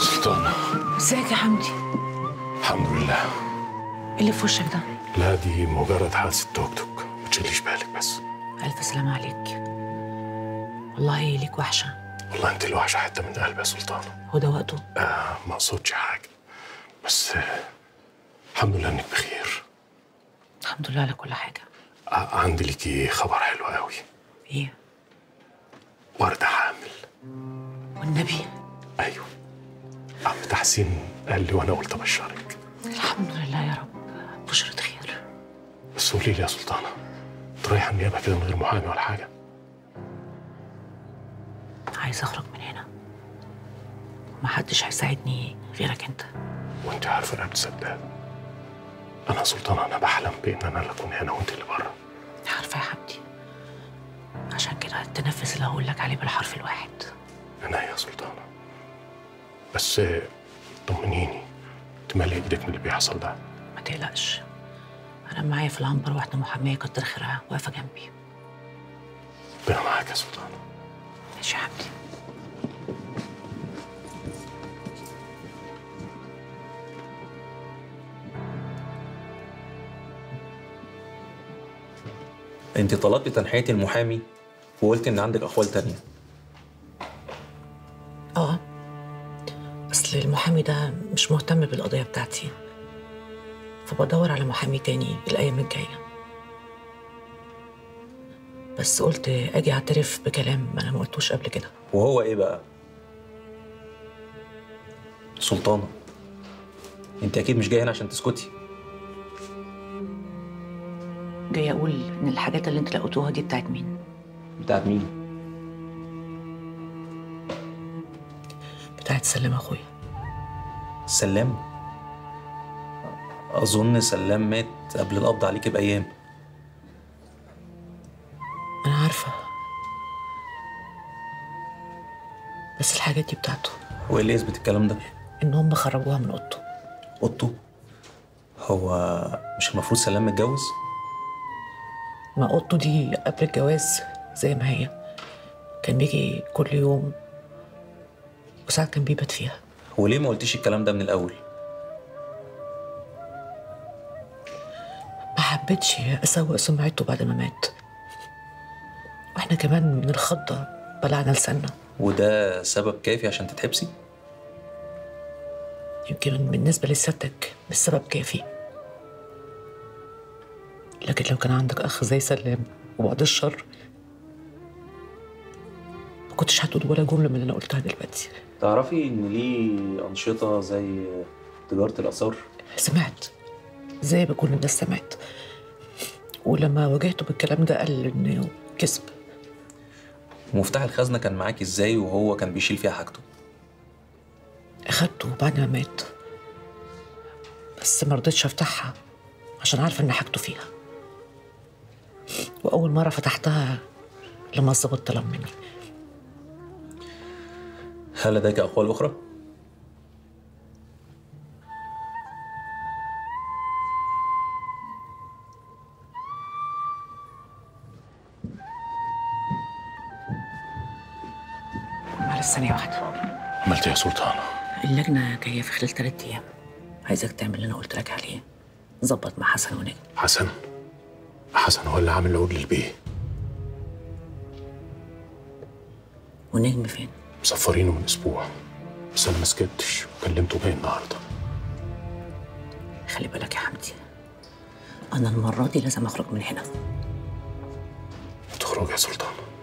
سلطانة، ازيك يا حمدي؟ الحمد لله. اللي في وشك ده؟ لا، دي مجرد حادثة توك توك، ما تشيليش بالك بس. ألف سلامة عليك. والله ليك وحشة. والله أنت الوحشة حتى من قلبي يا سلطانة. هو ده وقته؟ آه، ما أقصدش حاجة، بس الحمد لله إنك بخير. الحمد لله على كل حاجة. عندي ليكي خبر حلو قوي. ايه؟ وردة حامل. والنبي؟ ايوه، عم تحسين قال لي وانا قلت ابشرك. الحمد لله يا رب، بشرة خير. بس قولي لي يا سلطانة، انت رايحة النيابة كده من غير محامي ولا حاجة؟ عايزة اخرج من هنا ومحدش هيساعدني غيرك انت. وانت عارفة انا بتصدق. انا سلطانة، انا بحلم بان انا اللي اكون هنا وانت اللي بره. عارفة يا حبيبتي، عشان كده هتنفذ اللي هقول لك عليه بالحرف الواحد. انا يا سلطانة، بس طمنيني، انت مالي ايدك من اللي بيحصل ده. ما تقلقش، انا معايا في العنبر واحدة محامية كتر خيرها واقفة جنبي. ربنا معاك يا سلطانة. ماشي يا حبيبتي. انت طلبتي تنحية المحامي وقلت ان عندك اخوال تانية. اه، اصل المحامي ده مش مهتم بالقضية بتاعتي، فبدور على محامي تاني الايام الجاية. بس قلت اجي اعترف بكلام انا ما قلتوش قبل كده. وهو ايه بقى؟ سلطانة، انت اكيد مش جاية هنا عشان تسكتي. جاي اقول ان الحاجات اللي انت لقيتوها دي بتاعت مين؟ بتاعت مين؟ بتاعت سلام اخويا. سلام؟ اظن سلام مات قبل القبض عليك بايام. انا عارفه، بس الحاجات دي بتاعته. وايه اللي يثبت الكلام ده؟ ان هم خرجوها من اوضته. اوضته؟ هو مش المفروض سلام متجوز؟ ما اوضته دي قبل الجواز زي ما هي، كان بيجي كل يوم وساعات كان بيبات فيها. وليه ما قلتيش الكلام ده من الاول؟ ما حبيتش اسوء سمعته بعد ما مات، واحنا كمان من الخضه بلعنا لساننا. وده سبب كافي عشان تتحبسي؟ يمكن بالنسبه لسيادتك مش سبب كافي، لكن لو كان عندك اخ زي سلام وبعد الشر ما كنتش هتقول ولا جمله من اللي انا قلتها دلوقتي. تعرفي ان ليه انشطه زي تجاره الاثار؟ سمعت، زي ما كل الناس سمعت، ولما واجهته بالكلام ده قال انه كذب. مفتاح الخزنه كان معاكي ازاي وهو كان بيشيل فيها حاجته؟ اخدته بعد ما مات، بس ما رضيتش افتحها عشان عارفه ان حاجته فيها. وأول مرة فتحتها لما الظابط طلب مني. هل لديك أقوال أخرى؟ معلش ثانية واحدة. عملت يا سلطانة؟ اللجنة جاية في خلال 3 أيام، عايزك تعمل اللي أنا قلت لك عليه. ظبط مع حسن ونجم. حسن هو اللي عامل العقود للبيه. ونجم فين؟ مسفرينه من اسبوع، بس انا ما سكتش وكلمته جاي النهارده. خلي بالك يا حمدي، انا المره دي لازم اخرج من هنا. تخرج يا سلطانة.